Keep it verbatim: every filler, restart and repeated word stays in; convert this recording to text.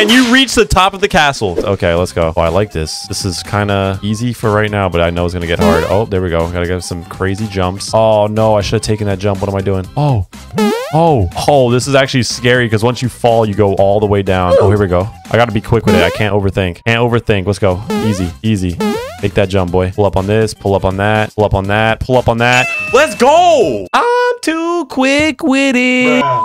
Can you reach the top of the castle? Okay, let's go. Oh, I like this. This is kind of easy for right now, but I know it's going to get hard. Oh, there we go. Gotta get some crazy jumps. Oh, no. I should have taken that jump. What am I doing? Oh. Oh. Oh, this is actually scary because once you fall, you go all the way down. Oh, here we go. I got to be quick with it. I can't overthink. Can't overthink. Let's go. Easy. Easy. Make that jump, boy. Pull up on this. Pull up on that. Pull up on that. Pull up on that. Let's go. I'm too quick with it.